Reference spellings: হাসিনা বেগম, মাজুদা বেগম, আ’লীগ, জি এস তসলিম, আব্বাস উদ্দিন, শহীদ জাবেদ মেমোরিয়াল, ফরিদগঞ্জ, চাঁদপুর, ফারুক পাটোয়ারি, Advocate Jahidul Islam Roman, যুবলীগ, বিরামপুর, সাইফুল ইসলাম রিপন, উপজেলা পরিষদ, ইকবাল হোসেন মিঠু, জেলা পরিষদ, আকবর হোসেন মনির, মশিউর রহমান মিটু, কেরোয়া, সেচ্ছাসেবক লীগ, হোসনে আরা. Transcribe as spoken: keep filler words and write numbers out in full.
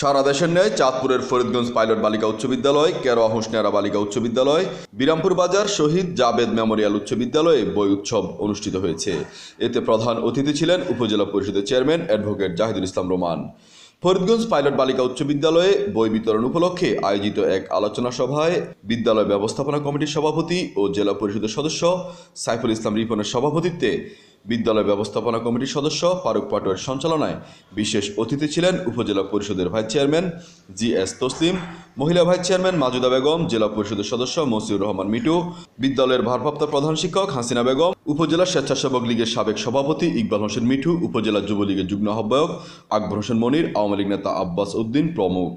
সারা দেশের ন্যায় চাঁদপুরের ফরিদগঞ্জ পাইলট বালিকা উচ্চ বিদ্যালয়, কেরোয়া হোসনে আরা বালিকা উচ্চ বিদ্যালয়, বিরামপুর বাজার শহীদ জাবেদ মেমোরিয়াল উচ্চ বিদ্যালয়ে বই উৎসব অনুষ্ঠিত হয়েছে। এতে প্রধান অতিথি ছিলেন উপজেলা পরিষদের chairman advocate Zahidul Islam Roman. ফরিদগঞ্জ pilot বালিকা উচ্চ বিদ্যালয়ে বই বিতরণ উপলক্ষে আয়োজিত এক আলোচনা সভায় বিদ্যালয় ব্যবস্থাপনা কমিটির সভাপতি ও জেলা পরিষদের সদস্য সাইফুল ইসলাম রিপনের সভাপতিত্বে বিদ্যালয় ব্যবস্থাপনা কমিটির সদস্য ফারুক পাটোয়ারির সঞ্চালনায় বিশেষ অতিথি ছিলেন উপজেলা পরিষদের vice chairman জি এস তসলিম, মহিলা ভাইস চেয়ারম্যান মাজুদা বেগম, জেলা পরিষদের সদস্য মশিউর রহমান মিটু, বিদ্যালয়ের ভারপ্রাপ্ত প্রধান শিক্ষক হাসিনা বেগম, উপজেলা স্বেচ্ছাসেবক লীগের সাবেক সভাপতি ইকবাল হোসেন মিঠু, উপজেলা যুবলীগের যুগ্ম আহ্বায়ক আকবর হোসেন মনির, আওয়ামী লীগ নেতা আব্বাস উদ্দিন প্রমুখ।